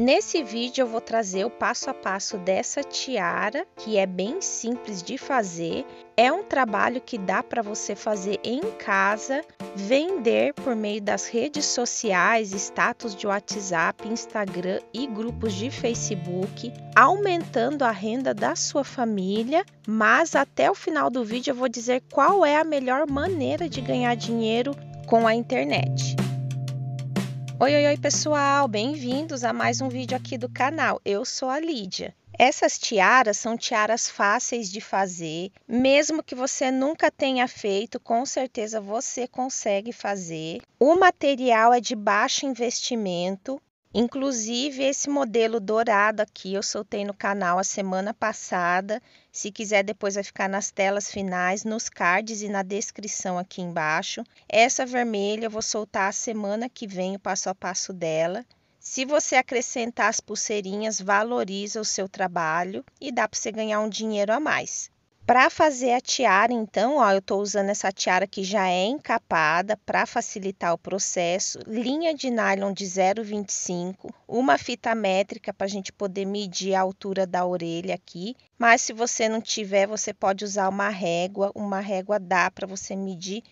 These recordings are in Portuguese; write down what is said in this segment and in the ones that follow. Nesse vídeo eu vou trazer o passo a passo dessa tiara, que é bem simples de fazer. É um trabalho que dá para você fazer em casa, vender por meio das redes sociais, status de WhatsApp, Instagram e grupos de Facebook, aumentando a renda da sua família. Mas até o final do vídeo eu vou dizer qual é a melhor maneira de ganhar dinheiro com a internet. Oi pessoal, bem-vindos a mais um vídeo aqui do canal, eu sou a Lídia. Essas tiaras são tiaras fáceis de fazer, mesmo que você nunca tenha feito, com certeza você consegue fazer. O material é de baixo investimento, inclusive esse modelo dourado aqui eu soltei no canal a semana passada. Se quiser depois vai ficar nas telas finais, nos cards e na descrição aqui embaixo. Essa vermelha eu vou soltar a semana que vem o passo a passo dela. Se você acrescentar as pulseirinhas, valoriza o seu trabalho e dá para você ganhar um dinheiro a mais. Para fazer a tiara, então, ó, eu estou usando essa tiara que já é encapada para facilitar o processo. Linha de nylon de 0,25, uma fita métrica para a gente poder medir a altura da orelha aqui. Mas se você não tiver, você pode usar uma régua dá para você medir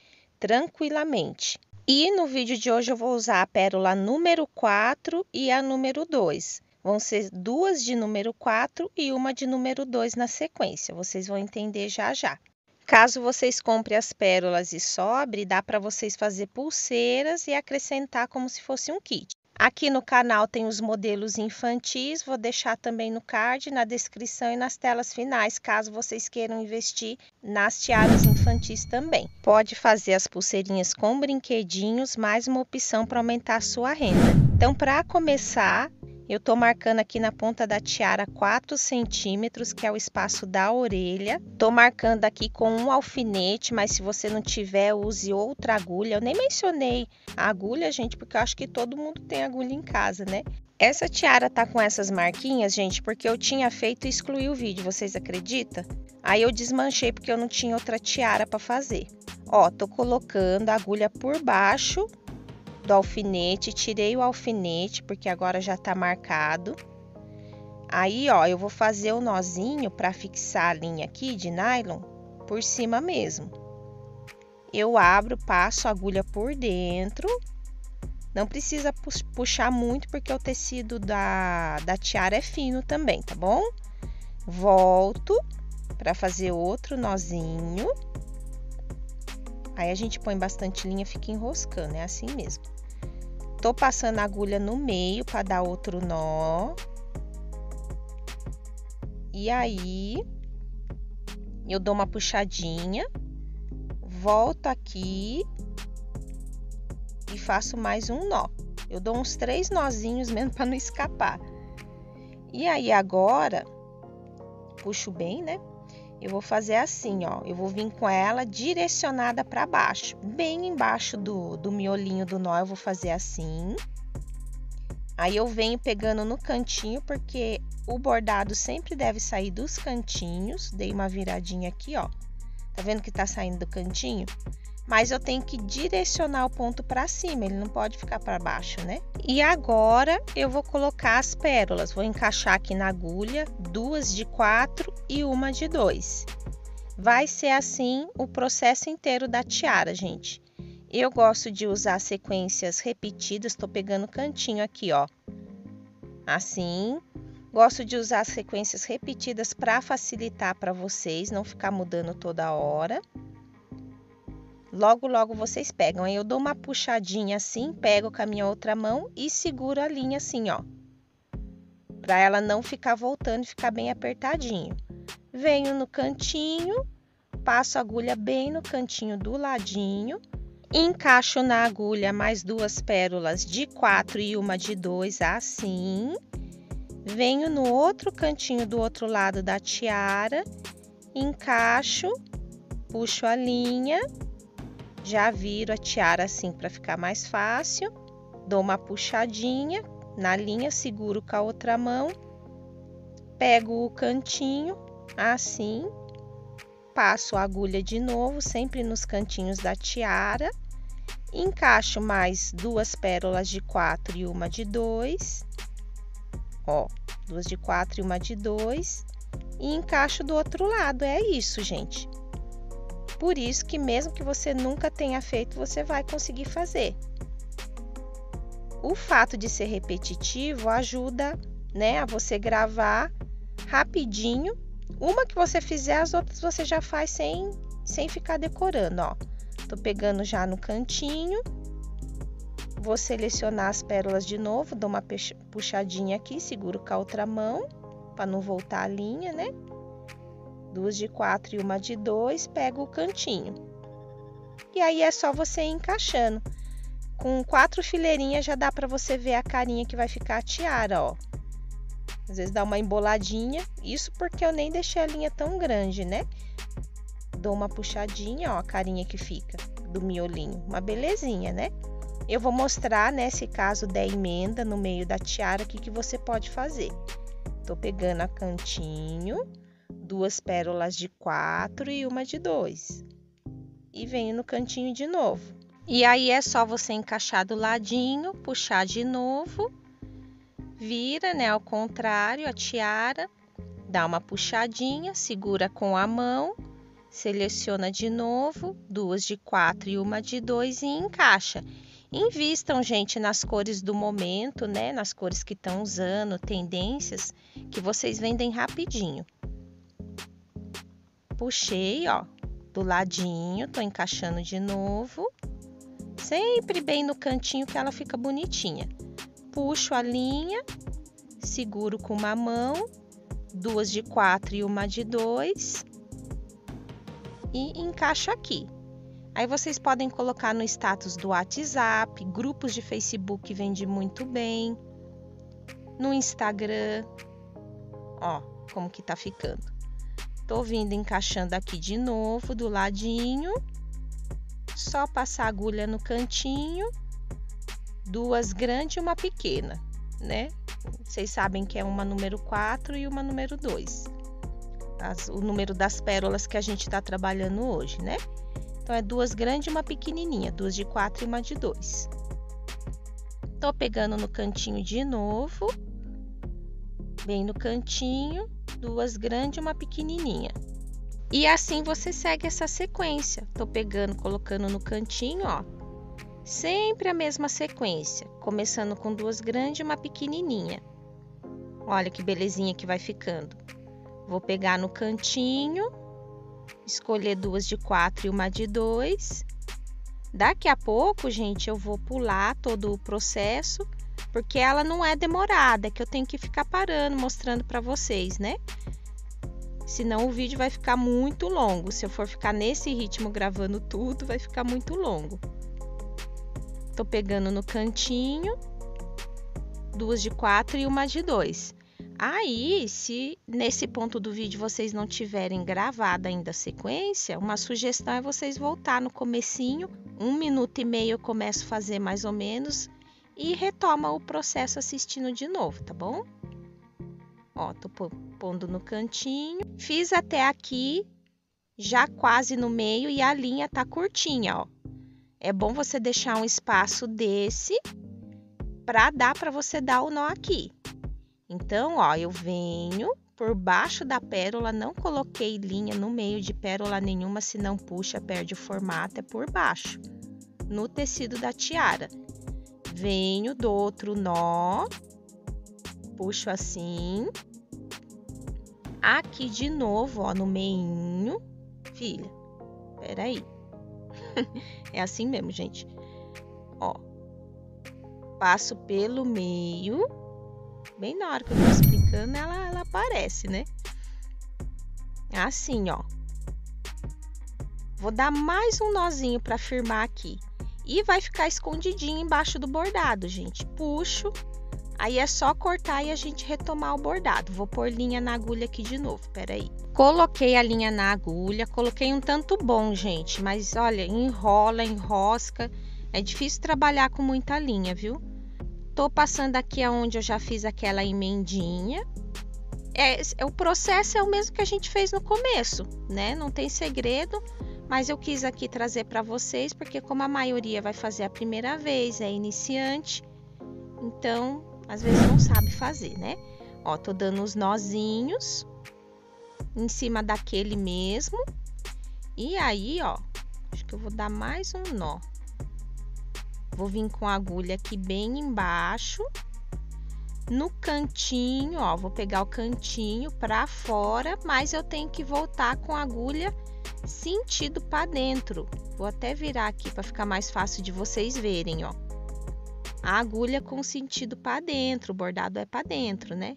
tranquilamente. E no vídeo de hoje eu vou usar a pérola número 4 e a número 2. Vão ser duas de número 4 e uma de número 2 na sequência. Vocês vão entender já já. Caso vocês comprem as pérolas e sobre, dá para vocês fazer pulseiras e acrescentar como se fosse um kit. Aqui no canal tem os modelos infantis, vou deixar também no card, na descrição e nas telas finais, caso vocês queiram investir nas tiaras infantis também. Pode fazer as pulseirinhas com brinquedinhos, mais uma opção para aumentar a sua renda. Então, para começar, eu tô marcando aqui na ponta da tiara 4 centímetros, que é o espaço da orelha. Tô marcando aqui com um alfinete, mas se você não tiver, use outra agulha. Eu nem mencionei a agulha, gente, porque eu acho que todo mundo tem agulha em casa, né? Essa tiara tá com essas marquinhas, gente, porque eu tinha feito e excluí o vídeo, vocês acreditam? Aí eu desmanchei porque eu não tinha outra tiara para fazer. Ó, tô colocando a agulha por baixo do alfinete, tirei o alfinete porque agora já tá marcado. Aí, ó, eu vou fazer o nozinho para fixar a linha aqui de nylon por cima mesmo. Eu abro, passo a agulha por dentro. Não precisa puxar muito porque o tecido da tiara é fino também, tá bom? Volto para fazer outro nozinho. Aí a gente põe bastante linha, fica enroscando, é assim mesmo. Tô passando a agulha no meio para dar outro nó. E aí, eu dou uma puxadinha, volto aqui e faço mais um nó. Eu dou uns 3 nozinhos mesmo para não escapar. E aí, agora, puxo bem, né? Eu vou fazer assim, ó, eu vou vir com ela direcionada para baixo, bem embaixo do miolinho do nó, eu vou fazer assim. Aí eu venho pegando no cantinho, porque o bordado sempre deve sair dos cantinhos. Dei uma viradinha aqui, ó, tá vendo que tá saindo do cantinho? Mas eu tenho que direcionar o ponto para cima, ele não pode ficar para baixo, né? E agora eu vou colocar as pérolas, vou encaixar aqui na agulha, duas de 4 e uma de 2. Vai ser assim o processo inteiro da tiara, gente. Eu gosto de usar sequências repetidas, tô pegando o cantinho aqui, ó, assim. Gosto de usar sequências repetidas para facilitar para vocês, não ficar mudando toda hora. Logo, logo vocês pegam. Aí eu dou uma puxadinha assim, pego com a minha outra mão e seguro a linha assim, ó. Pra ela não ficar voltando e ficar bem apertadinho. Venho no cantinho, passo a agulha bem no cantinho do ladinho. Encaixo na agulha mais duas pérolas de 4 e uma de 2, assim. Venho no outro cantinho do outro lado da tiara. Encaixo, puxo a linha. Já viro a tiara assim para ficar mais fácil, dou uma puxadinha na linha, seguro com a outra mão, pego o cantinho assim, passo a agulha de novo, sempre nos cantinhos da tiara, encaixo mais duas pérolas de 4 e uma de 2, Ó, duas de 4 e uma de 2. E encaixo do outro lado. É isso, gente. Por isso que mesmo que você nunca tenha feito, você vai conseguir fazer. O fato de ser repetitivo ajuda, né, a você gravar rapidinho. Uma que você fizer, as outras você já faz sem ficar decorando, ó. Tô pegando já no cantinho. Vou selecionar as pérolas de novo, dou uma puxadinha aqui, seguro com a outra mão, para não voltar a linha, né? Duas de 4 e uma de 2, pego o cantinho. E aí é só você ir encaixando. Com 4 fileirinhas já dá para você ver a carinha que vai ficar a tiara, ó. Às vezes dá uma emboladinha, isso porque eu nem deixei a linha tão grande, né? Dou uma puxadinha, ó, a carinha que fica do miolinho, uma belezinha, né? Eu vou mostrar, nesse caso da emenda no meio da tiara, o que você pode fazer. Tô pegando a cantinho, duas pérolas de 4 e uma de 2. E venho no cantinho de novo. E aí é só você encaixar do ladinho, puxar de novo, vira, né, ao contrário a tiara, dá uma puxadinha, segura com a mão, seleciona de novo, duas de 4 e uma de 2 e encaixa. Invistam, gente, nas cores do momento, né, nas cores que estão usando, tendências, que vocês vendem rapidinho. Puxei, ó, do ladinho, tô encaixando de novo. Sempre bem no cantinho que ela fica bonitinha. Puxo a linha, seguro com uma mão, duas de 4 e uma de 2 e encaixo aqui. Aí vocês podem colocar no status do WhatsApp, grupos de Facebook vende muito bem, no Instagram, ó, como que tá ficando. Tô vindo encaixando aqui de novo do ladinho. Só passar a agulha no cantinho, duas grandes e uma pequena, né? Vocês sabem que é uma número 4 e uma número 2. O número das pérolas que a gente tá trabalhando hoje, né? Então, é duas grandes e uma pequenininha, duas de 4 e uma de 2. Tô pegando no cantinho de novo, bem no cantinho, duas grandes e uma pequenininha. E assim você segue essa sequência. Tô pegando, colocando no cantinho, ó. Sempre a mesma sequência. Começando com duas grandes e uma pequenininha. Olha que belezinha que vai ficando. Vou pegar no cantinho. Escolher duas de 4 e uma de 2. Daqui a pouco, gente, eu vou pular todo o processo. Porque ela não é demorada. Que eu tenho que ficar parando, mostrando pra vocês, né? Senão o vídeo vai ficar muito longo. Se eu for ficar nesse ritmo gravando tudo, vai ficar muito longo. Tô pegando no cantinho, duas de 4 e uma de 2. Aí, se nesse ponto do vídeo vocês não tiverem gravado ainda a sequência, uma sugestão é vocês voltar no comecinho, 1 minuto e meio eu começo a fazer mais ou menos, e retoma o processo assistindo de novo, tá bom? Ó, tô pondo no cantinho, fiz até aqui, já quase no meio e a linha tá curtinha, ó. É bom você deixar um espaço desse pra dar pra você dar o nó aqui. Então, ó, eu venho por baixo da pérola, não coloquei linha no meio de pérola nenhuma, se não puxa, perde o formato, é por baixo, no tecido da tiara. Venho do outro nó, puxo assim. Aqui de novo, ó, no meinho. Filha, peraí. É assim mesmo, gente. Ó, passo pelo meio. Bem na hora que eu tô explicando, ela aparece, né? Assim, ó. Vou dar mais um nozinho pra firmar aqui. E vai ficar escondidinho embaixo do bordado, gente. Puxo. Aí é só cortar e a gente retomar o bordado. Vou pôr linha na agulha aqui de novo, peraí. Coloquei a linha na agulha, coloquei um tanto bom, gente. Mas olha, enrola, enrosca. É difícil trabalhar com muita linha, viu? Tô passando aqui aonde eu já fiz aquela emendinha. O processo é o mesmo que a gente fez no começo, né? Não tem segredo, mas eu quis aqui trazer para vocês, porque como a maioria vai fazer a primeira vez, é iniciante. Então, às vezes não sabe fazer, né? Ó, tô dando os nozinhos em cima daquele mesmo. E aí, ó, acho que eu vou dar mais um nó. Vou vir com a agulha aqui bem embaixo. No cantinho, ó, vou pegar o cantinho pra fora, mas eu tenho que voltar com a agulha sentido pra dentro. Vou até virar aqui pra ficar mais fácil de vocês verem, ó. A agulha com sentido pra dentro, o bordado é pra dentro, né?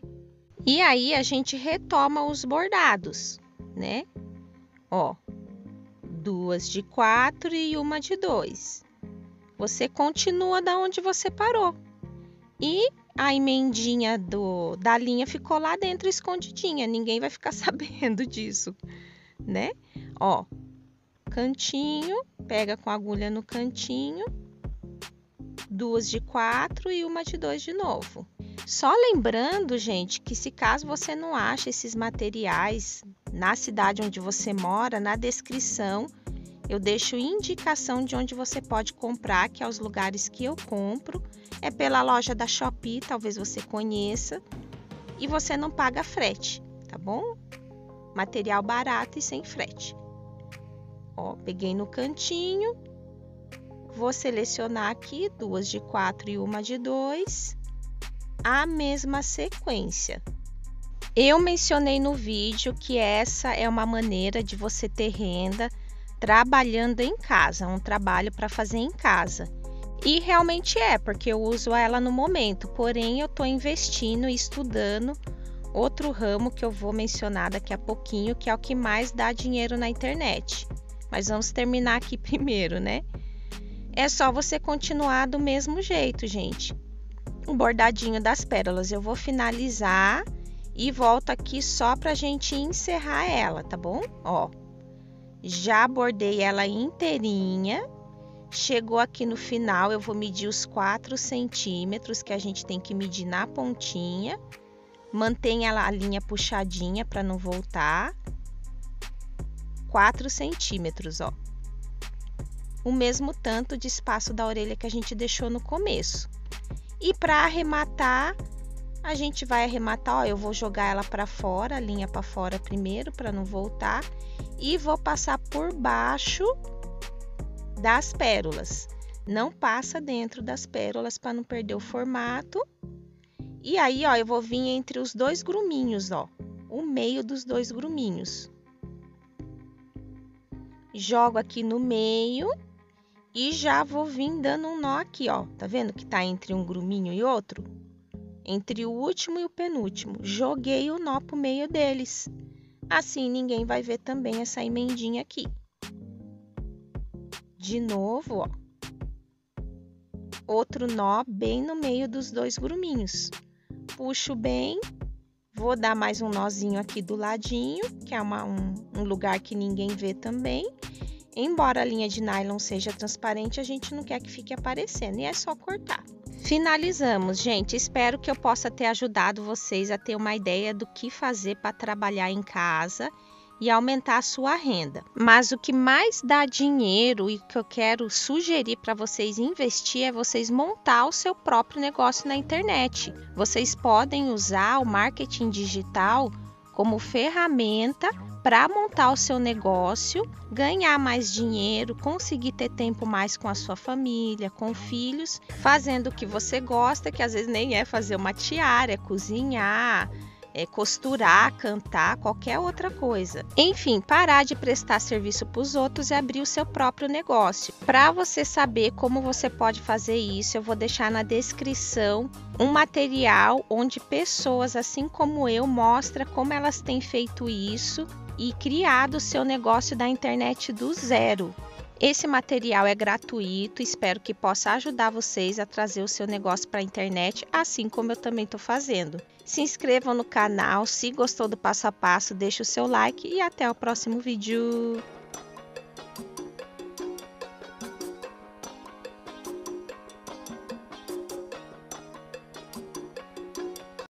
E aí, a gente retoma os bordados, né? Ó, 2 de 4 e 1 de 2. Você continua da onde você parou. E a emendinha da linha ficou lá dentro escondidinha, ninguém vai ficar sabendo disso, né? Ó, cantinho, pega com a agulha no cantinho. 2 de 4 e 1 de 2 de novo. Só lembrando, gente, que se caso você não acha esses materiais na cidade onde você mora, na descrição eu deixo indicação de onde você pode comprar, que é os lugares que eu compro. É pela loja da Shopee, talvez você conheça, e você não paga frete, tá bom? Material barato e sem frete. Ó, peguei no cantinho. Vou selecionar aqui 2 de 4 e 1 de 2, a mesma sequência. Eu mencionei no vídeo que essa é uma maneira de você ter renda trabalhando em casa, um trabalho para fazer em casa. E realmente é, porque eu uso ela no momento, porém eu estou investindo e estudando outro ramo que eu vou mencionar daqui a pouquinho, que é o que mais dá dinheiro na internet. Mas vamos terminar aqui primeiro, né? É só você continuar do mesmo jeito, gente. O bordadinho das pérolas eu vou finalizar e volto aqui só pra gente encerrar ela, tá bom? Ó, já bordei ela inteirinha, chegou aqui no final, eu vou medir os 4 centímetros que a gente tem que medir na pontinha. Mantenha a linha puxadinha pra não voltar. 4 centímetros, ó. O mesmo tanto de espaço da orelha que a gente deixou no começo. E para arrematar, a gente vai arrematar, ó, eu vou jogar ela para fora, a linha para fora primeiro, para não voltar, e vou passar por baixo das pérolas. Não passa dentro das pérolas para não perder o formato. E aí, ó, eu vou vir entre os dois gruminhos, ó, o meio dos dois gruminhos. Jogo aqui no meio. E já vou vir dando um nó aqui, ó. Tá vendo que tá entre um gruminho e outro? Entre o último e o penúltimo. Joguei o nó pro meio deles. Assim, ninguém vai ver também essa emendinha aqui. De novo, ó. Outro nó bem no meio dos dois gruminhos. Puxo bem. Vou dar mais um nozinho aqui do ladinho, que é um lugar que ninguém vê também. Embora a linha de nylon seja transparente, a gente não quer que fique aparecendo, e é só cortar. Finalizamos, gente. Espero que eu possa ter ajudado vocês a ter uma ideia do que fazer para trabalhar em casa e aumentar a sua renda. Mas o que mais dá dinheiro e que eu quero sugerir para vocês investir é vocês montar o seu próprio negócio na internet. Vocês podem usar o marketing digital como ferramenta para montar o seu negócio, ganhar mais dinheiro, conseguir ter tempo mais com a sua família, com filhos, fazendo o que você gosta, que às vezes nem é fazer uma tiara, é cozinhar, é costurar, cantar, qualquer outra coisa. Enfim, parar de prestar serviço para os outros e abrir o seu próprio negócio. Para você saber como você pode fazer isso, eu vou deixar na descrição um material onde pessoas, assim como eu, mostram como elas têm feito isso e criado o seu negócio da internet do zero. Esse material é gratuito, espero que possa ajudar vocês a trazer o seu negócio para a internet, assim como eu também estou fazendo. Se inscrevam no canal, se gostou do passo a passo, deixe o seu like e até o próximo vídeo.